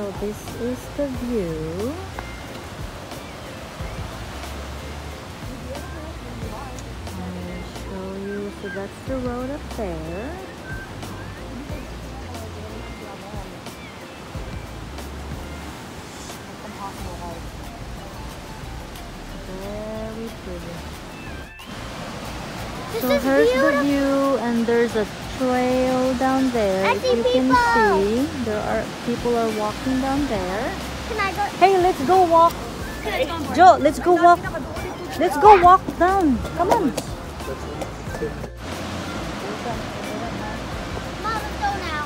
So this is the view. I'll show you. So that's the road up there. Very pretty. So here's the view, and there's a trail down there. You can see there are people are walking down there. Can I go? Hey, let's go walk. Joe, let's go walk. Let's go walk down. Come on. Mom, let's go now.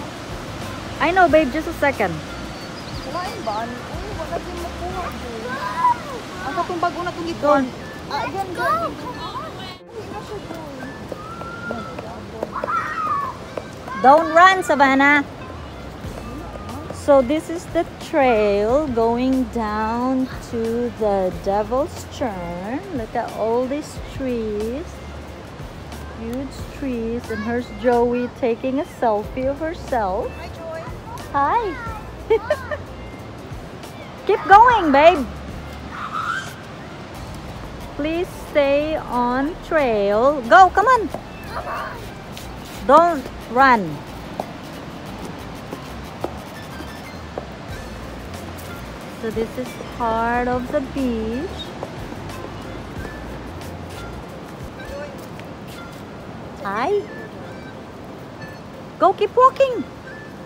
I know, babe. Just a second. Let's go. Let's go. Don't run, Savannah. So this is the trail going down to the Devil's Churn. Look at all these trees. Huge trees. And here's Joey taking a selfie of herself. Hi, Joey. Hi. Keep going, babe. Please stay on trail. Go, come on. Come on. Don't run. So this is part of the beach. Hi. Go, keep walking.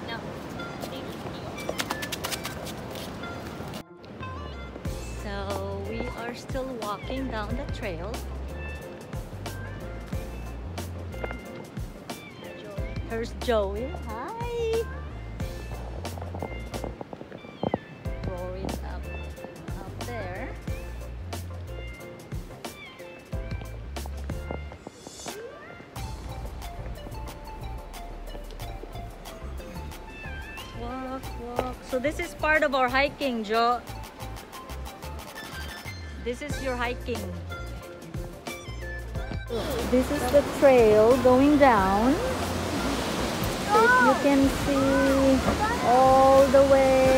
No. So we're still walking down the trail. Here's Joey. Hi. Rory's up there. Walk, walk. So this is part of our hiking, Joe. This is your hiking. This is the trail going down. So you can see all the way.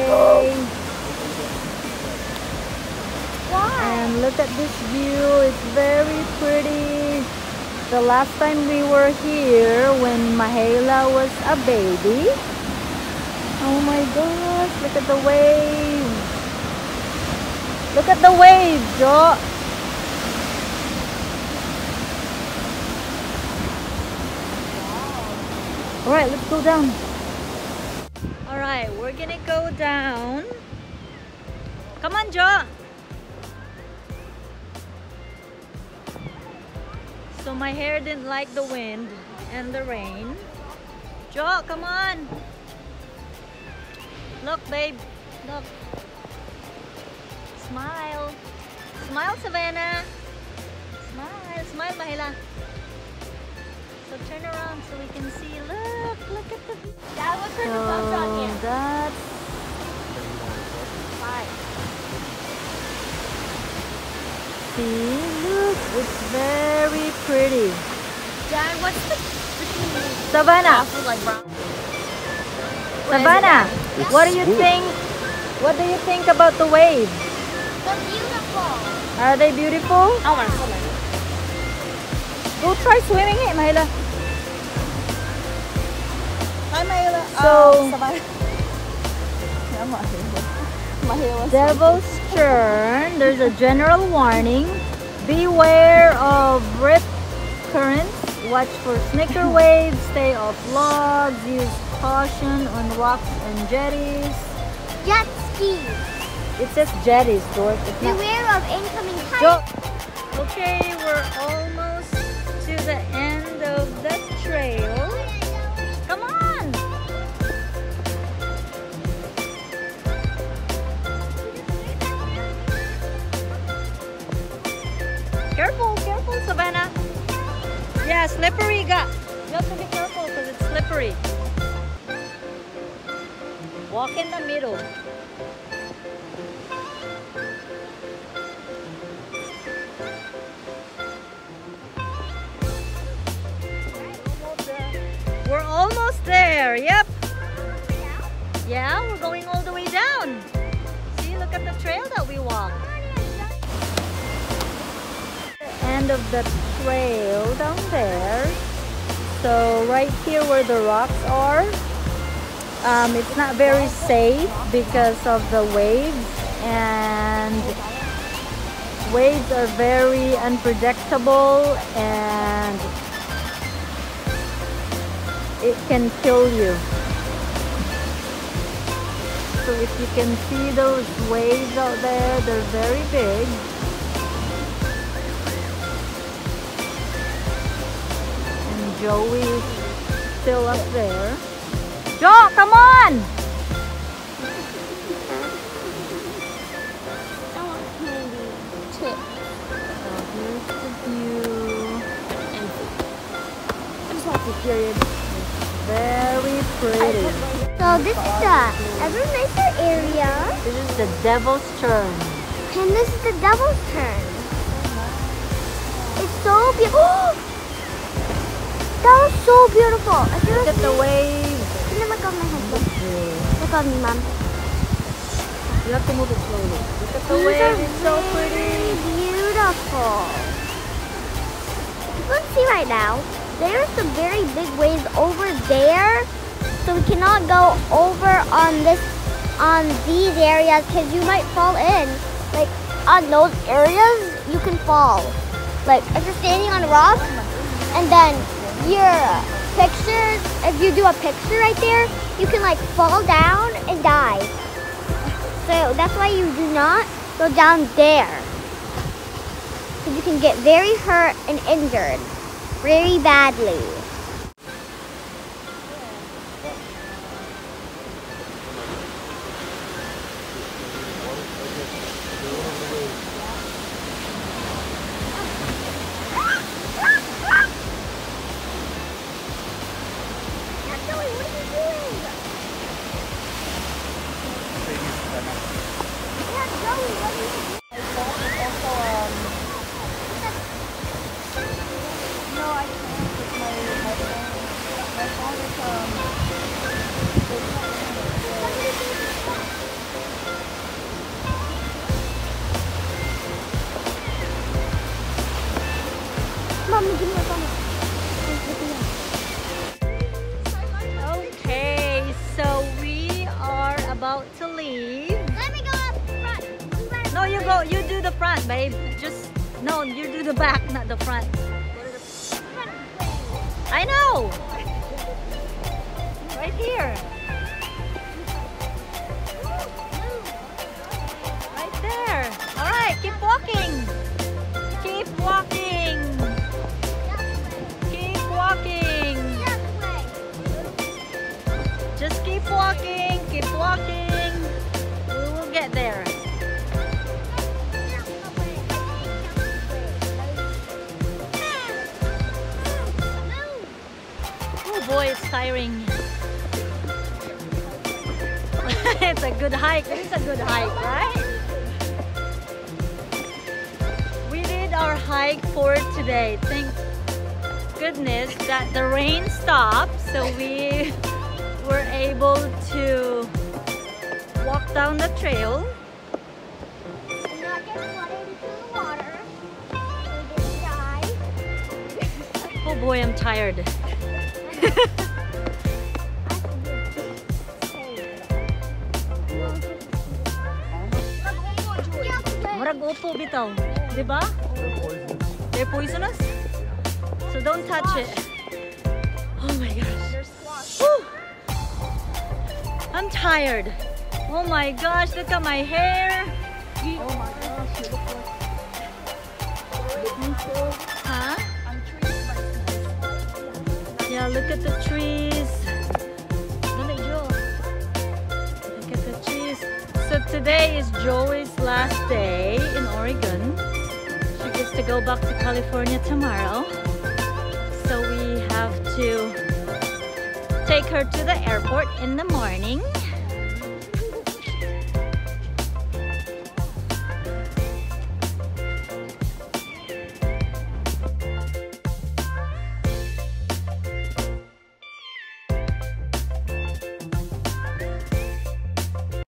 And look at this view. It's very pretty. The last time we were here when Mahela was a baby. Oh my gosh, look at the waves. Look at the waves, Joe. Wow. All right, let's go down. All right, we're gonna go down. Come on, Joe. So my hair didn't like the wind and the rain. Joe, come on. Look, babe. Look. Smile. Smile, Savannah. Smile. Smile, Mahela. So turn around so we can see. Look. Look at the... Dad, what's her thumbs on here? That's... Five. See? Look. It's very pretty. Dad, what's the... Savannah. Savannah, what do you think? What do you think about the waves? They're beautiful. Are they beautiful? I want to swim. Go try swimming it, Mahela. Hi, Mahela. So, Devil's Churn. There's a general warning. Beware of rip currents. Watch for snicker waves. Stay off logs. Use caution on rocks and jetties. Jet skis. It says jetties, Dorothy. Beware of incoming tide. Okay, we're almost to the end of the trail. Come on! Careful, careful, Savannah. Yeah, slippery. You have to be careful because it's slippery. Walk in the middle. We're almost there. Yep. Yeah, we're going all the way down. fun. See, look at the trail that we walked. The end of the trail down there. So right here where the rocks are, it's not very safe because of the waves, and waves are very unpredictable and it can kill you. So if you can see those waves out there, they're very big. And Joey is still up there. Joe, come on! I want candy. Chip. So here's the view. And I just want the period. Very pretty. So this is the ever nicer area. This is the Devil's Churn. And this is the Devil's Churn. It's so beautiful. Oh! That was so beautiful. Look at the waves. Look at my husband. Look at me, Mom. You have to move it slowly. Look at the waves. It's so pretty. Beautiful. Let's see right now. There's some very big waves over there. So we cannot go over on these areas because you might fall in. Like on those areas, you can fall. Like if you're standing on a rock and then your pictures, if you do a picture right there, you can like fall down and die. So that's why you do not go down there. Because you can get very hurt and injured very badly. Okay, so we are about to leave. Let me go up front. No, you go. You do the front, babe. Just no, you do the back, not the front. I know. Right here. Right there. All right, keep walking. Keep walking. Just keep walking, we will get there. Oh boy, it's tiring. It's a good hike, it's a good hike, right? We did our hike for today. Thank goodness that the rain stopped, so we were able to walk down the trail and not get flooded into the water. We didn't die. Oh boy, I'm tired. Murag opo bitaw, diba? They're poisonous, so don't touch it. Oh my gosh. Woo! I'm tired. Oh my gosh, look at my hair. Oh my gosh, you look like... Huh? Yeah, look at the trees. Look at the trees. So today is Joey's last day in Oregon. She gets to go back to California tomorrow. So we have to take her to the airport in the morning.